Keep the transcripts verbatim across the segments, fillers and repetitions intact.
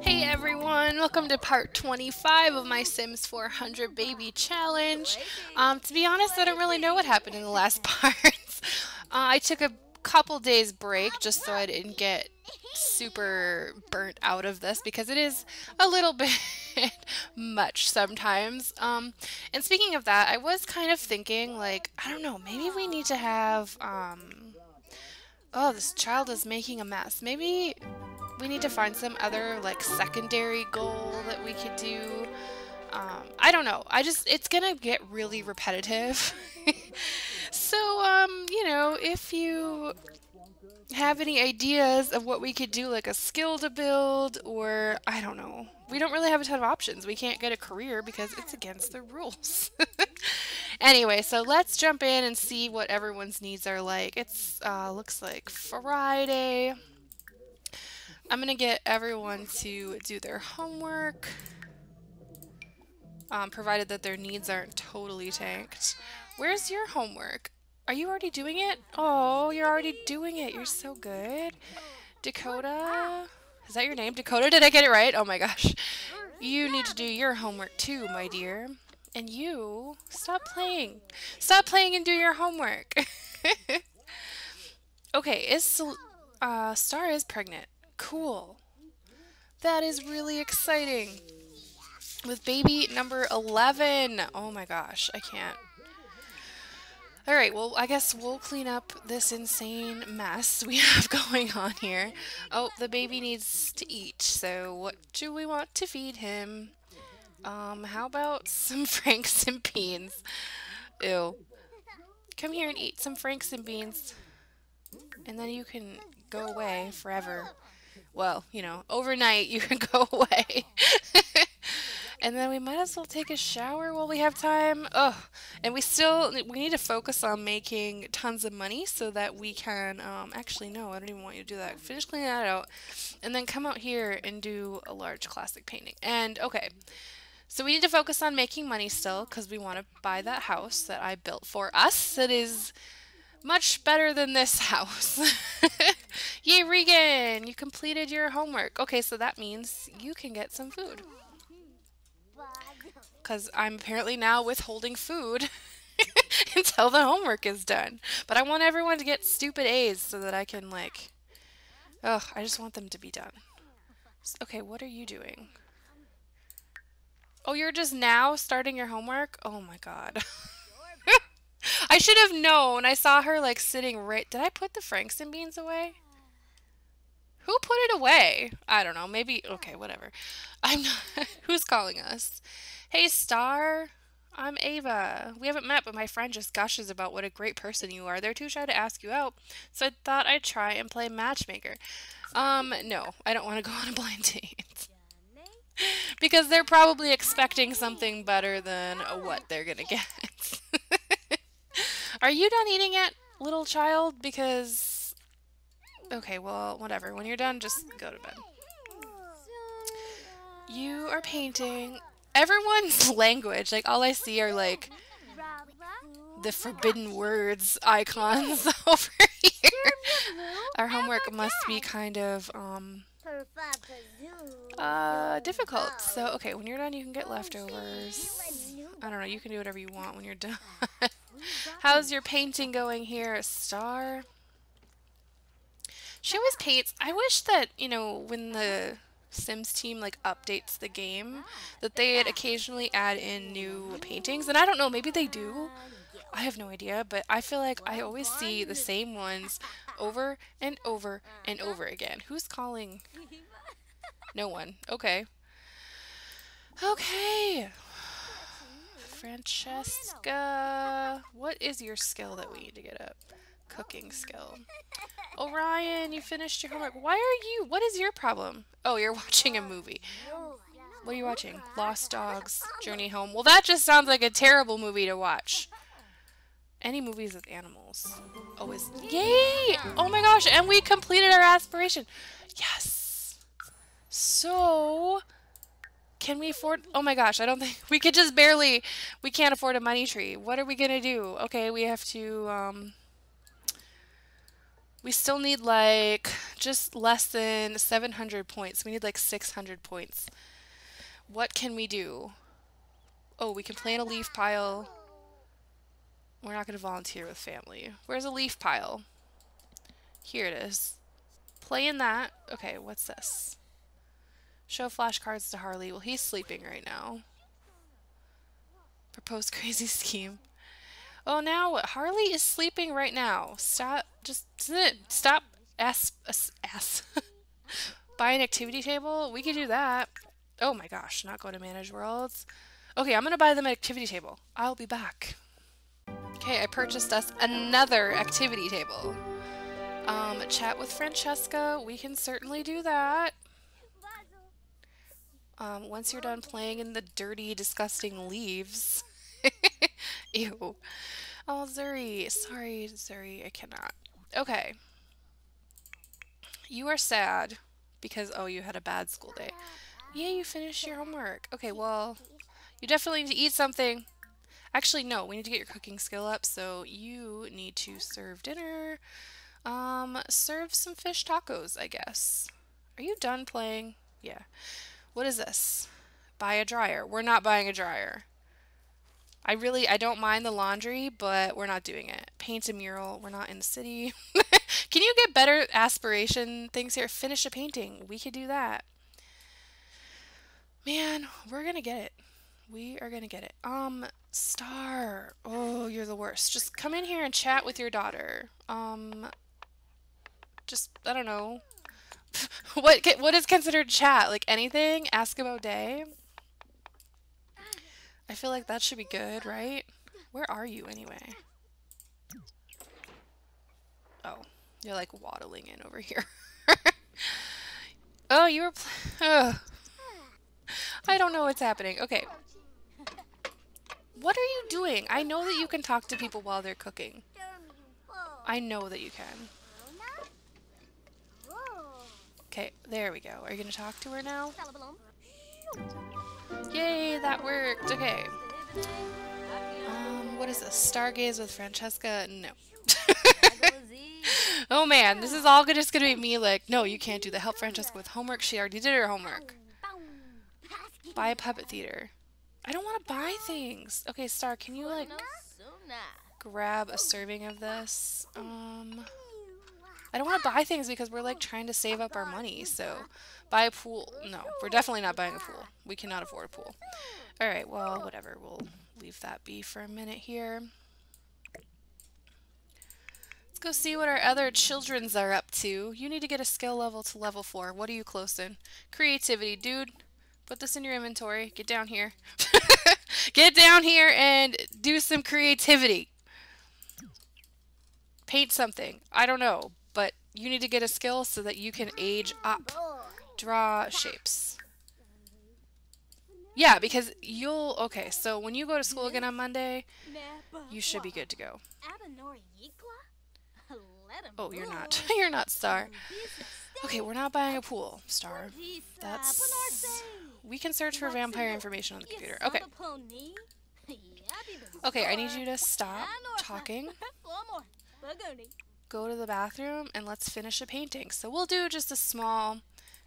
Hey everyone, welcome to part twenty-five of my Sims four hundred Baby Challenge. Um, to be honest, I don't really know what happened in the last parts. uh, I took a couple days break just so I didn't get super burnt out of this because it is a little bit much sometimes. Um, and speaking of that, I was kind of thinking, like, I don't know, maybe we need to have, um, oh, this child is making a mess. Maybe we need to find some other, like, secondary goal that we could do. Um, I don't know. I just, it's gonna get really repetitive. So, um, you know, if you have any ideas of what we could do, like a skill to build, or I don't know, we don't really have a ton of options. We can't get a career because it's against the rules. Anyway, so let's jump in and see what everyone's needs are like. It's uh, looks like Friday. I'm gonna get everyone to do their homework, um, provided that their needs aren't totally tanked. Where's your homework? Are you already doing it? Oh, you're already doing it. You're so good. Dakota? Is that your name? Dakota, did I get it right? Oh my gosh. You need to do your homework too, my dear. And you, stop playing. Stop playing and do your homework. Okay, is uh, Star is pregnant. Cool. That is really exciting. With baby number eleven. Oh my gosh, I can't. Alright, well, I guess we'll clean up this insane mess we have going on here. Oh, the baby needs to eat, so what do we want to feed him? Um, how about some Franks and beans? Ew. Come here and eat some Franks and beans. And then you can go away forever. Well, you know, overnight you can go away. And then we might as well take a shower while we have time. Ugh. And we still, we need to focus on making tons of money so that we can, um, actually, no, I don't even want you to do that. Finish cleaning that out. And then come out here and do a large classic painting. And, okay, so we need to focus on making money still because we want to buy that house that I built for us. That is much better than this house. Yay, Regan! You completed your homework. Okay, so that means you can get some food. Because I'm apparently now withholding food until the homework is done. But I want everyone to get stupid A's so that I can, like, ugh, I just want them to be done. Okay, what are you doing? Oh, you're just now starting your homework? Oh my god. I should have known. I saw her, like, sitting right... Did I put the Franks and beans away? Who put it away? I don't know. Maybe... Okay, whatever. I'm not... Who's calling us? Hey, Star. I'm Ava. We haven't met, but my friend just gushes about what a great person you are. They're too shy to ask you out, so I thought I'd try and play matchmaker. Um, no. I don't want to go on a blind date. Because they're probably expecting something better than what they're going to get. Are you done eating it, little child? Because... Okay, well, whatever. When you're done, just go to bed. You are painting... Everyone's language, like, all I see are, like, the forbidden words icons over here. Our homework must be kind of, um, uh, difficult. So, okay, when you're done, you can get leftovers. I don't know, you can do whatever you want when you're done. How's your painting going here, Star? She always paints. I wish that, you know, when the... Sims team, like, updates the game, that they'd occasionally add in new paintings. And I don't know, maybe they do. I have no idea, but I feel like I always see the same ones over and over and over again. Who's calling? No one. Okay. Okay. Francesca, what is your skill that we need to get up? Cooking skill. Orion, you finished your homework. Why are you... What is your problem? Oh, you're watching a movie. What are you watching? Lost Dogs, Journey Home. Well, that just sounds like a terrible movie to watch. Any movies with animals. Always. Yay! Oh my gosh, and we completed our aspiration. Yes! So... Can we afford... Oh my gosh, I don't think... We could just barely... We can't afford a money tree. What are we gonna do? Okay, we have to, um... we still need like just less than seven hundred points. We need like six hundred points. What can we do? Oh, we can plant a leaf pile. We're not going to volunteer with family. Where's a leaf pile? Here it is. Play in that. Okay, what's this? Show flashcards to Harley. Well, he's sleeping right now. Propose crazy scheme. Oh, now what? Harley is sleeping right now. Stop. Just stop. Ass. Ass. ass. Buy an activity table. We could do that. Oh my gosh. Not going to manage worlds. Okay, I'm going to buy them an activity table. I'll be back. Okay, I purchased us another activity table. Um, chat with Francesca. We can certainly do that. Um, once you're done playing in the dirty, disgusting leaves. Ew. Oh, Zuri. Sorry, Zuri. I cannot. Okay. You are sad because, oh, you had a bad school day. Yeah, you finished your homework. Okay, well, you definitely need to eat something. Actually, no. We need to get your cooking skill up, so you need to serve dinner. Um, serve some fish tacos, I guess. Are you done playing? Yeah. What is this? Buy a dryer. We're not buying a dryer. I really, I don't mind the laundry, but we're not doing it. Paint a mural. We're not in the city. Can you get better aspiration things here? Finish a painting. We could do that. Man, we're going to get it. We are going to get it. Um, Star. Oh, you're the worst. Just come in here and chat with your daughter. Um, just, I don't know. What what is considered chat? Like anything? Ask about day? I feel like that should be good, right? Where are you anyway? Oh, you're like waddling in over here. Oh, you were pl- I don't know what's happening. Okay. What are you doing? I know that you can talk to people while they're cooking. I know that you can. Okay, there we go. Are you going to talk to her now? Yay, that worked. Okay. Um, what is this? Stargaze with Francesca? No. Oh man, this is all just going to be me like, no, you can't do that. Help Francesca with homework. She already did her homework. Buy a puppet theater. I don't want to buy things. Okay, Star, can you like grab a serving of this? Um... I don't want to buy things because we're like trying to save up our money, so buy a pool. No, we're definitely not buying a pool. We cannot afford a pool. All right, well, whatever. We'll leave that be for a minute here. Let's go see what our other childrens are up to. You need to get a skill level to level four. What are you close in? Creativity, dude. Put this in your inventory. Get down here. Get down here and do some creativity. Paint something. I don't know. But you need to get a skill so that you can age up. Draw shapes. Yeah, because you'll... Okay, so when you go to school again on Monday, you should be good to go. Oh, you're not. You're not, Star. Okay, we're not buying a pool, Star. That's... We can search for vampire information on the computer. Okay. Okay, I need you to stop talking. Go to the bathroom and let's finish a painting. So we'll do just a small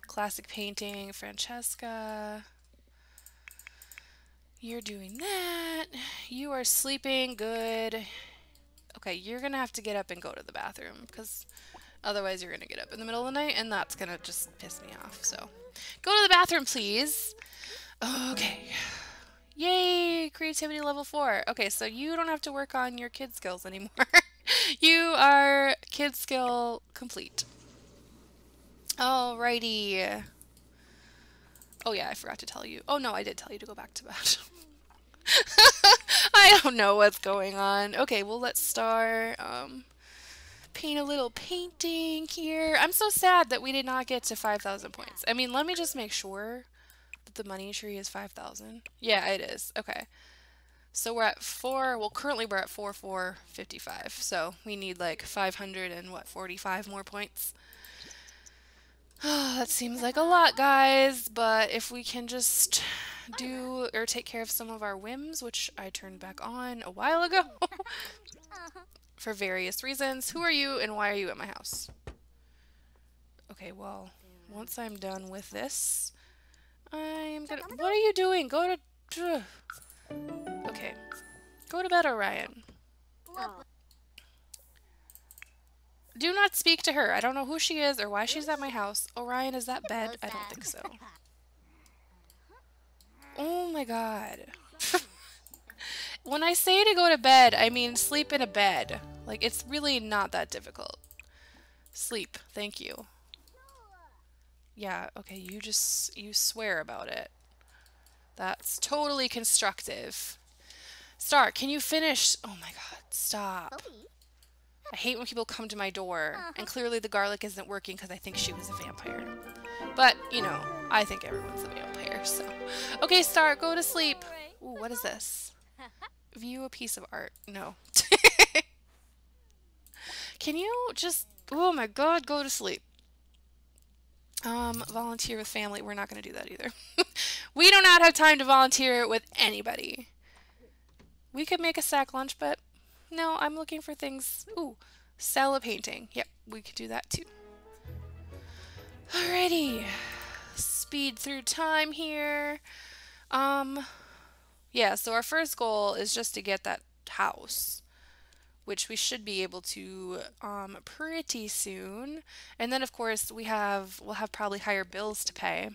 classic painting. Francesca, you're doing that. You are sleeping. Good. Okay, you're gonna have to get up and go to the bathroom because otherwise you're gonna get up in the middle of the night and that's gonna just piss me off. So go to the bathroom, please. Okay. Yay, creativity level four. Okay, so you don't have to work on your kid skills anymore. You are kid skill complete. Alrighty. Oh yeah, I forgot to tell you. Oh no, I did tell you to go back to bed. I don't know what's going on. Okay, well let's start. Um, paint a little painting here. I'm so sad that we did not get to five thousand points. I mean, let me just make sure that the money tree is five thousand. Yeah, it is. Okay. So we're at four, well currently we're at four four fifty-five, so we need like five hundred and what, forty-five more points? Oh, that seems like a lot, guys, but if we can just do or take care of some of our whims, which I turned back on a while ago. for various reasons. Who are you and why are you at my house? Okay, well, once I'm done with this, I'm gonna... What are you doing? Go to... Okay. Go to bed, Orion. Do not speak to her. I don't know who she is or why she's at my house. Orion, is that bed? I don't think so. Oh my god. When I say to go to bed, I mean sleep in a bed. Like, it's really not that difficult. Sleep. Thank you. Yeah, okay, you just, you swear about it. That's totally constructive. Star, can you finish? Oh my god, stop. I hate when people come to my door, and clearly the garlic isn't working because I think she was a vampire. But, you know, I think everyone's a vampire, so. Okay, Star, go to sleep. Ooh, what is this? View a piece of art. No. Can you just, oh my god, go to sleep. Um, volunteer with family. We're not going to do that either. We do not have time to volunteer with anybody. We could make a sack lunch, but no, I'm looking for things. Ooh, sell a painting. Yep, we could do that too. Alrighty. Speed through time here. Um, yeah, so our first goal is just to get that house, which we should be able to um, pretty soon. And then of course we have, we'll have probably higher bills to pay.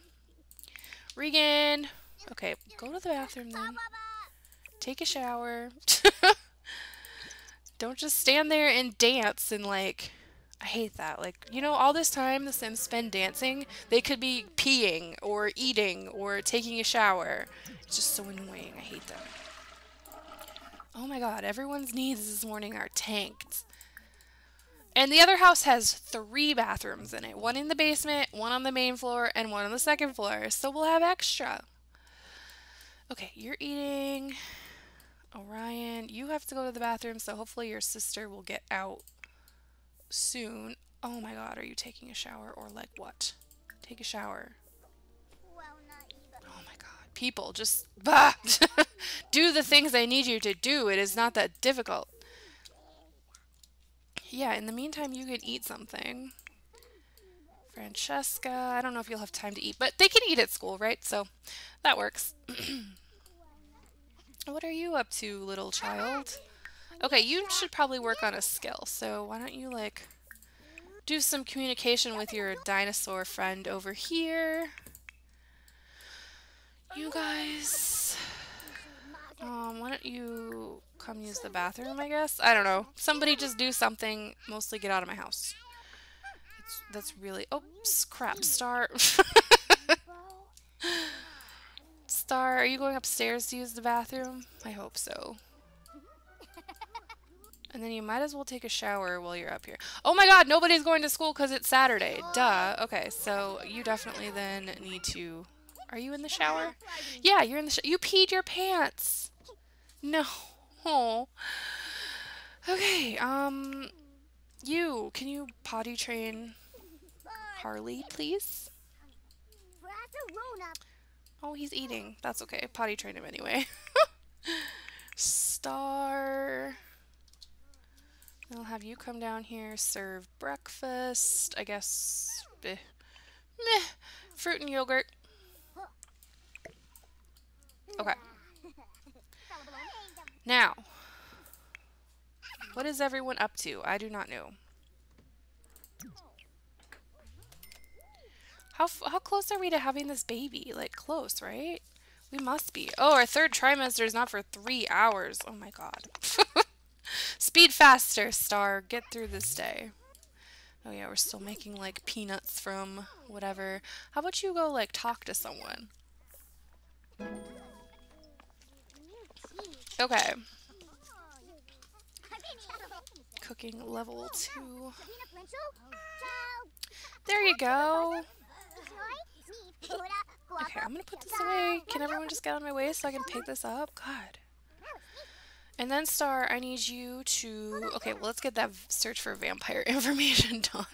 Regan, okay, go to the bathroom then. Take a shower. Don't just stand there and dance and like, I hate that. Like, you know, all this time the Sims spend dancing, they could be peeing or eating or taking a shower. It's just so annoying, I hate that. Oh my god, everyone's needs this morning are tanked. And the other house has three bathrooms in it. One in the basement, one on the main floor, and one on the second floor. So we'll have extra. Okay, you're eating. Orion, you have to go to the bathroom, so hopefully your sister will get out soon. Oh my god, are you taking a shower or like what? Take a shower. People just bah, do the things I need you to do. It is not that difficult. Yeah, in the meantime, you could eat something. Francesca, I don't know if you'll have time to eat, but they can eat at school, right? So that works. What are you up to, little child? Okay, you should probably work on a skill. So why don't you like do some communication with your dinosaur friend over here? You guys, um, why don't you come use the bathroom, I guess? I don't know. Somebody just do something, mostly get out of my house. That's, that's really, oops, crap, Star. Star, are you going upstairs to use the bathroom? I hope so. And then you might as well take a shower while you're up here. Oh my god, nobody's going to school because it's Saturday. Duh. Okay, so you definitely then need to... Are you in the shower? Yeah, you're in the shower. You peed your pants. No. Oh. Okay, um, you, can you potty train Harley, please? Oh, he's eating. That's okay. Potty train him anyway. Star. I'll have you come down here, serve breakfast. I guess, bleh. Meh. Fruit and yogurt. Okay. Now, what is everyone up to? I do not know. How f how close are we to having this baby? Like, close, right? We must be. Oh, our third trimester is not for three hours. Oh my god. Speed faster, Star. Get through this day. Oh yeah, we're still making, like, peanuts from whatever. How about you go, like, talk to someone? Okay. Cooking level two. There you go. Okay, I'm gonna put this away. Can everyone just get out of my way so I can pick this up? God. And then, Star, I need you to... Okay, well, let's get that search for vampire information done.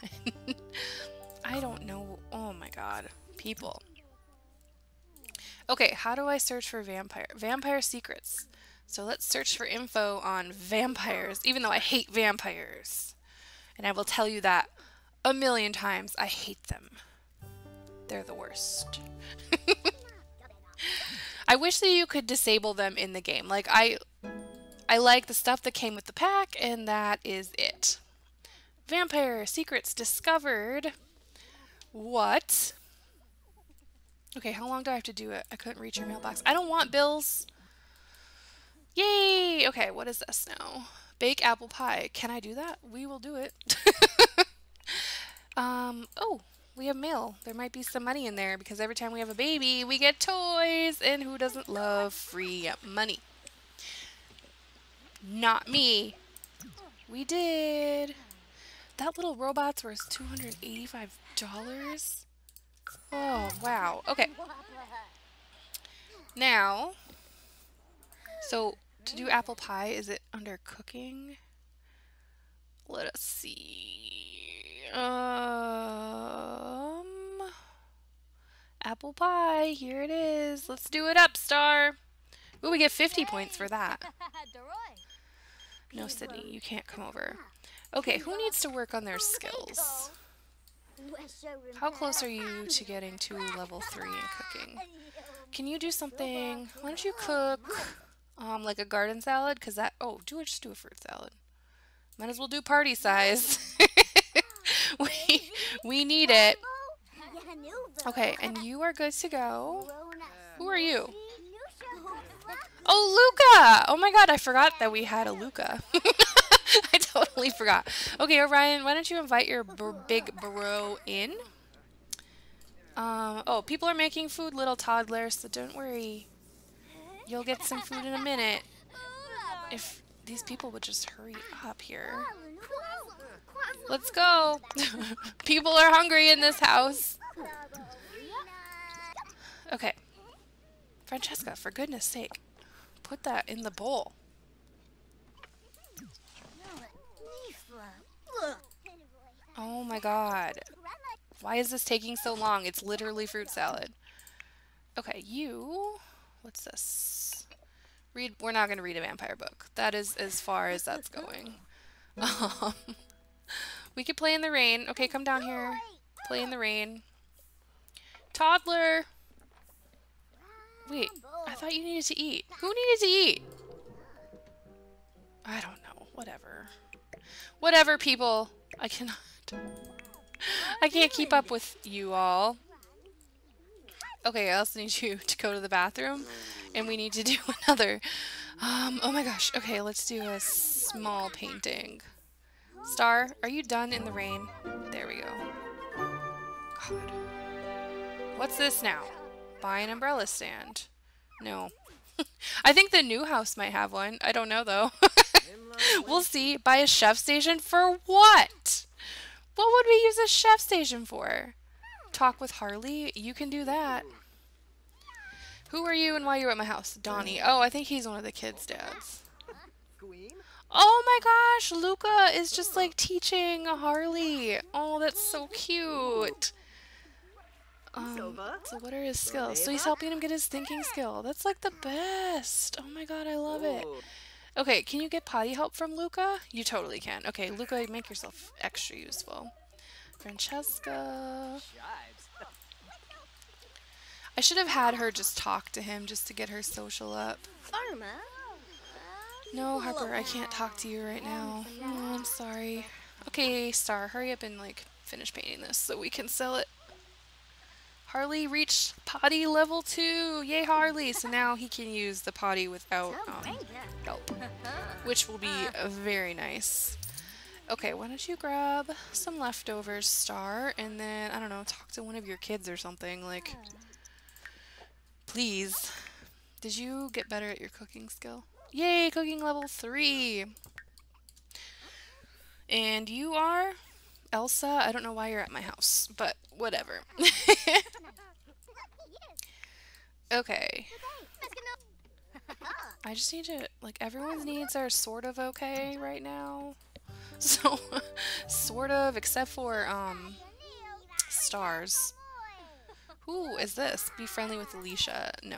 I don't know. Oh my god. People. Okay, how do I search for vampire? Vampire secrets. So let's search for info on vampires, even though I hate vampires. And I will tell you that a million times. I hate them. They're the worst. I wish that you could disable them in the game. Like, I, I like the stuff that came with the pack, and that is it. Vampire secrets discovered. What? Okay, how long do I have to do it? I couldn't reach your mailbox. I don't want bills. Yay! Okay, what is this now? Bake apple pie. Can I do that? We will do it. um, oh, we have mail. There might be some money in there because every time we have a baby, we get toys. And who doesn't love free money? Not me. We did. That little robot's worth two hundred eighty-five dollars. Oh, wow. Okay. Now, so to do apple pie, is it under cooking? Let us see. Um, apple pie, here it is. Let's do it up, Star. Ooh, we get fifty points for that. No, Sydney, you can't come over. Okay, who needs to work on their skills? How close are you to getting to level three in cooking? Can you do something? Why don't you cook um, like a garden salad? Because that, oh, do it, just do a fruit salad. Might as well do party size. we, we need it. Okay, and you are good to go. Who are you? Oh, Luca! Oh my god, I forgot that we had a Luca. I totally forgot. Okay, Orion, why don't you invite your br big bro in? Um, oh, people are making food, little toddler, so don't worry. You'll get some food in a minute. If these people would just hurry up here. Let's go. People are hungry in this house. Okay. Francesca, for goodness sake, put that in the bowl. Oh my god. Why is this taking so long? It's literally fruit salad. Okay, you... What's this? Read. We're not going to read a vampire book. That is as far as that's going. Um, we could play in the rain. Okay, come down here. Play in the rain. Toddler! Wait, I thought you needed to eat. Who needed to eat? I don't know. Whatever. Whatever, people. I cannot. I can't keep up with you all. Okay, I also need you to go to the bathroom. And we need to do another. Um, oh my gosh. Okay, let's do a small painting. Star, are you done in the rain? There we go. God. What's this now? Buy an umbrella stand. No. I think the new house might have one. I don't know, though. We'll see. Buy a chef station for what? What would we use a chef station for? Talk with Harley? You can do that. Who are you and why are you at my house? Donnie. Oh, I think he's one of the kids' dads. Oh my gosh, Luca is just like teaching Harley. Oh, that's so cute. Um, so what are his skills? So he's helping him get his thinking skill. That's like the best. Oh my god, I love it. Okay, can you get potty help from Luca? You totally can. Okay, Luca, make yourself extra useful. Francesca. I should have had her just talk to him just to get her social up. No, Harper, I can't talk to you right now. Oh, I'm sorry. Okay, Star, hurry up and like finish painting this so we can sell it. Harley reached potty level two. Yay, Harley. So now he can use the potty without um, help, which will be very nice. Okay, why don't you grab some leftovers, Star, and then, I don't know, talk to one of your kids or something. Like, please. Did you get better at your cooking skill? Yay, cooking level three. And you are... Elsa, I don't know why you're at my house, but whatever. Okay. I just need to, like, everyone's needs are sort of okay right now. So, sort of, except for, um, Stars. Who is this? Be friendly with Alicia. No.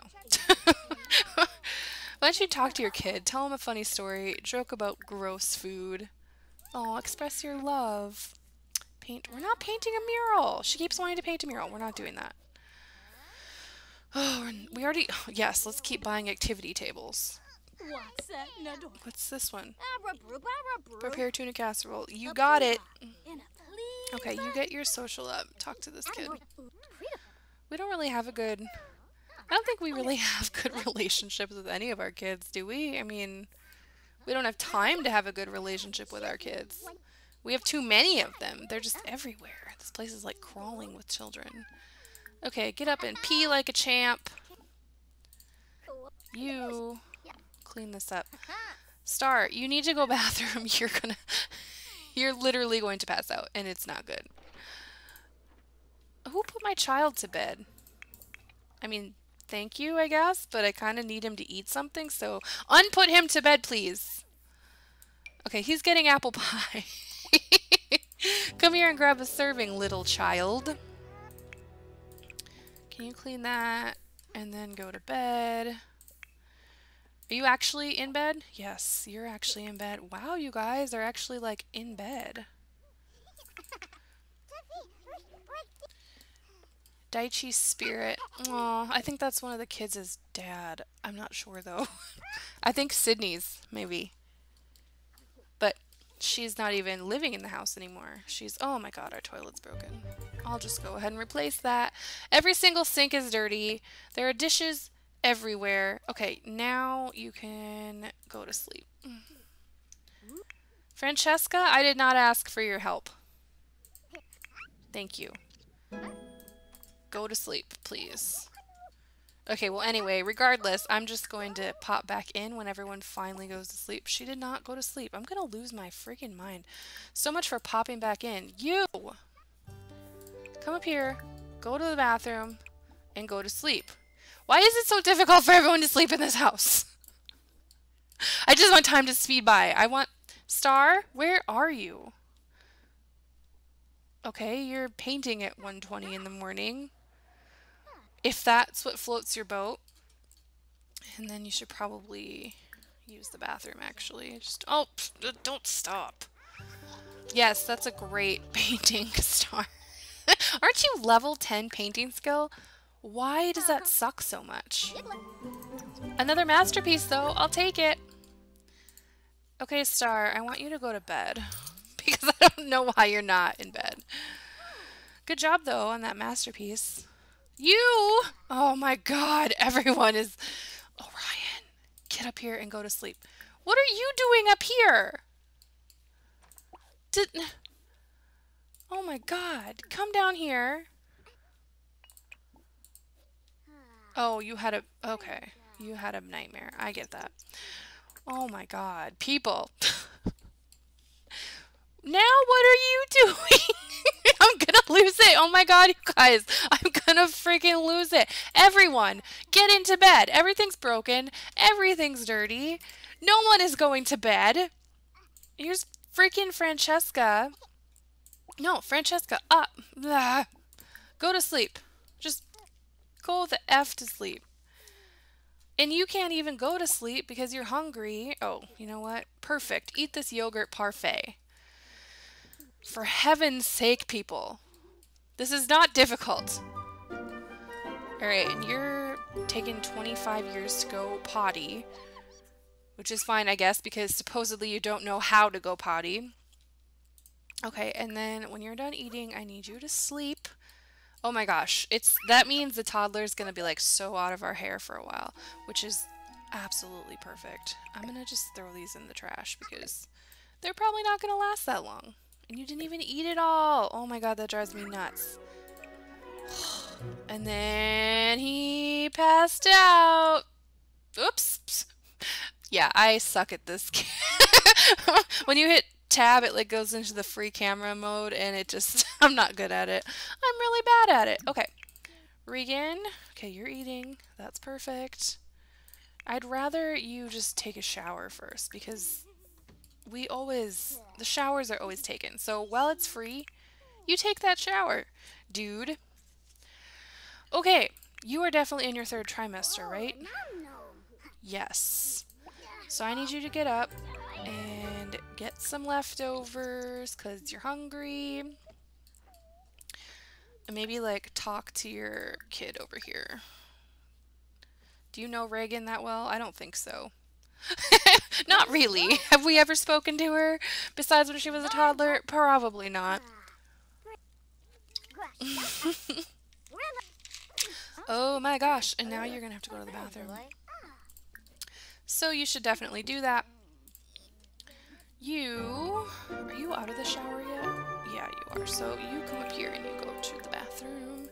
Why don't you talk to your kid? Tell him a funny story. Joke about gross food. Oh, express your love. Paint. We're not painting a mural. She keeps wanting to paint a mural. We're not doing that. Oh, we already... Yes, let's keep buying activity tables. What's this one? Prepare tuna casserole. You got it. Okay, you get your social up. Talk to this kid. We don't really have a good... I don't think we really have good relationships with any of our kids, do we? I mean, we don't have time to have a good relationship with our kids. We have too many of them. They're just everywhere. This place is like crawling with children. Okay, get up and pee like a champ. You clean this up. Star, you need to go bathroom. You're gonna you're literally going to pass out and it's not good. Who put my child to bed? I mean, thank you, I guess, but I kind of need him to eat something, so unput him to bed, please. Okay, he's getting apple pie. Come here and grab a serving, little child. Can you clean that and then go to bed? Are you actually in bed? Yes, you're actually in bed. Wow, you guys are actually, like, in bed. Daichi's spirit. Aw, I think that's one of the kids' dad. I'm not sure, though. I think Sydney's, maybe. But she's not even living in the house anymore. She's... Oh my god, our toilet's broken. I'll just go ahead and replace that. Every single sink is dirty. There are dishes everywhere. Okay, now you can go to sleep. Francesca, I did not ask for your help. Thank you. Go to sleep, please. Okay, well anyway, regardless, I'm just going to pop back in when everyone finally goes to sleep. She did not go to sleep. I'm gonna lose my freaking mind. So much for popping back in. You! Come up here, go to the bathroom, and go to sleep. Why is it so difficult for everyone to sleep in this house? I just want time to speed by. I want... Star, where are you? Okay, you're painting at one twenty in the morning. If that's what floats your boat. And then you should probably use the bathroom, actually. Just, oh, don't stop. Yes, that's a great painting, Star. Aren't you level ten painting skill? Why does that suck so much? Another masterpiece, though. I'll take it. Okay, Star, I want you to go to bed. Because I don't know why you're not in bed. Good job, though, on that masterpiece. You! Oh my god, everyone is... Oh, Ryan, get up here and go to sleep. What are you doing up here? Did... Oh my god, come down here. Oh, you had a... Okay, you had a nightmare. I get that. Oh my god, people. Now what are you doing? I'm gonna lose it. Oh my god, you guys. I'm gonna freaking lose it. Everyone, get into bed. Everything's broken. Everything's dirty. No one is going to bed. Here's freaking Francesca. No, Francesca, up. Blah. Go to sleep. Just go the F to sleep. And you can't even go to sleep because you're hungry. Oh, you know what? Perfect. Eat this yogurt parfait. For heaven's sake, people. This is not difficult. Alright, and you're taking twenty-five years to go potty. Which is fine, I guess, because supposedly you don't know how to go potty. Okay, and then when you're done eating, I need you to sleep. Oh my gosh, it's that means the toddler's gonna be like so out of our hair for a while. Which is absolutely perfect. I'm gonna just throw these in the trash because they're probably not gonna last that long. And you didn't even eat it all. Oh my god, that drives me nuts. And then he passed out. Oops. Yeah, I suck at this game. When you hit tab, it like goes into the free camera mode and it just, I'm not good at it. I'm really bad at it. Okay. Regan. Okay, you're eating. That's perfect. I'd rather you just take a shower first because... We always, the showers are always taken. So while it's free, you take that shower, dude. Okay, you are definitely in your third trimester, right? Yes. So I need you to get up and get some leftovers because you're hungry. And maybe like talk to your kid over here. Do you know Reagan that well? I don't think so. Not really. Have we ever spoken to her besides when she was a toddler? Probably not. Oh my gosh, and now you're gonna have to go to the bathroom. So you should definitely do that. You, are you out of the shower yet? Yeah, you are. So you come up here and you go to the bathroom.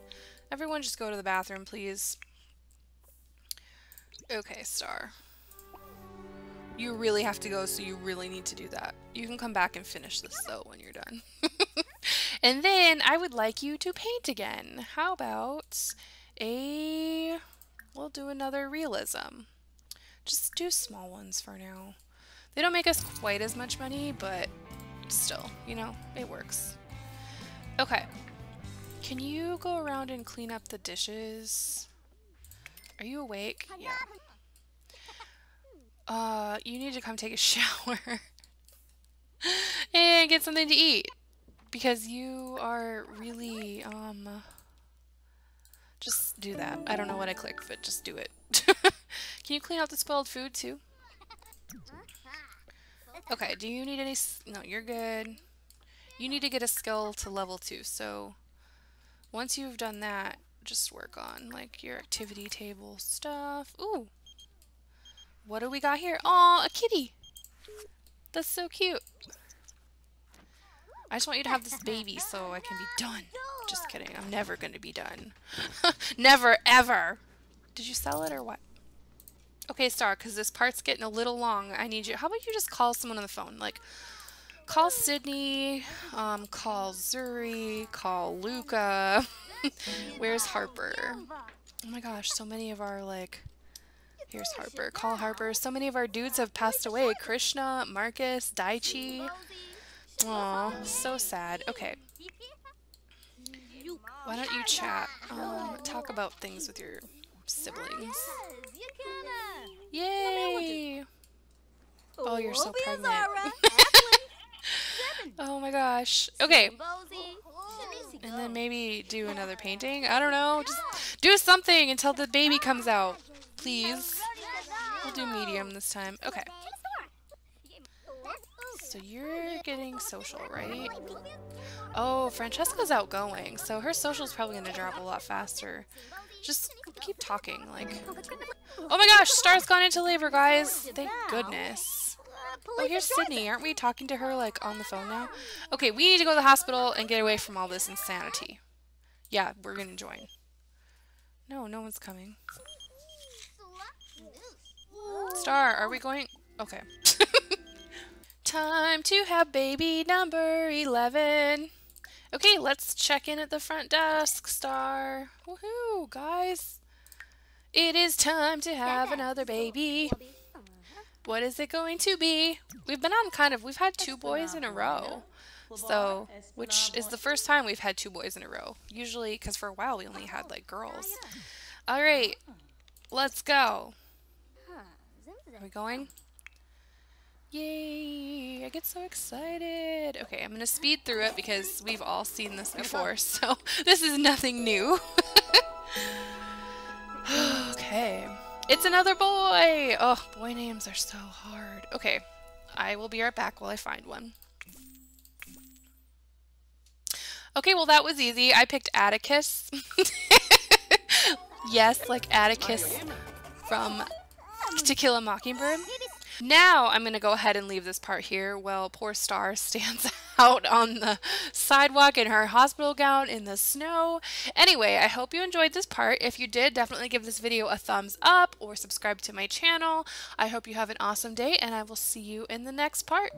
Everyone just go to the bathroom, please. Okay, Star. You really have to go, so you really need to do that. You can come back and finish this, though, when you're done. And then I would like you to paint again. How about a... we'll do another realism. Just do small ones for now. They don't make us quite as much money, but still, you know, it works. Okay. Can you go around and clean up the dishes? Are you awake? Yeah. Uh, you need to come take a shower and get something to eat because you are really, um, just do that. I don't know what I clicked, but just do it. Can you clean out the spoiled food too? Okay, do you need any, s no, you're good. You need to get a skill to level two, so once you've done that, just work on like your activity table stuff. Ooh. What do we got here? Oh, a kitty! That's so cute. I just want you to have this baby so I can be done. Just kidding. I'm never going to be done. Never, ever. Did you sell it or what? Okay, Star, because this part's getting a little long. I need you. How about you just call someone on the phone? Like, call Sydney, um, call Zuri, call Luca. Where's Harper? Oh my gosh, so many of our, like... Here's Harper. Call Harper. So many of our dudes have passed away. Krishna, Marcus, Daichi. Aw, so sad. Okay. Why don't you chat? Um, talk about things with your siblings. Yay! Oh, you're so pregnant. Oh my gosh. Okay. And then maybe do another painting. I don't know. Just do something until the baby comes out. Please. We'll do medium this time. Okay. So you're getting social, right? Oh, Francesca's outgoing, so her social's probably going to drop a lot faster. Just keep talking, like... Oh my gosh, Star's gone into labor, guys! Thank goodness. Oh, here's Sydney. Aren't we talking to her, like, on the phone now? Okay, we need to go to the hospital and get away from all this insanity. Yeah, we're going to join. No, no one's coming. Star, are we going? Okay. Time to have baby number eleven. Okay, let's check in at the front desk, Star. Woohoo, guys. It is time to have another baby. What is it going to be? We've been on kind of, we've had two boys in a row. So, which is the first time we've had two boys in a row. Usually, because for a while we only had like girls. All right, let's go. Are we going? Yay! I get so excited! Okay, I'm gonna speed through it because we've all seen this before, so this is nothing new. Okay. It's another boy! Oh, boy names are so hard. Okay, I will be right back while I find one. Okay, well that was easy. I picked Atticus. Yes, like Atticus from To Kill a Mockingbird. Now I'm going to go ahead and leave this part here while poor Star stands out on the sidewalk in her hospital gown in the snow. Anyway, I hope you enjoyed this part. If you did, definitely give this video a thumbs up or subscribe to my channel. I hope you have an awesome day and I will see you in the next part.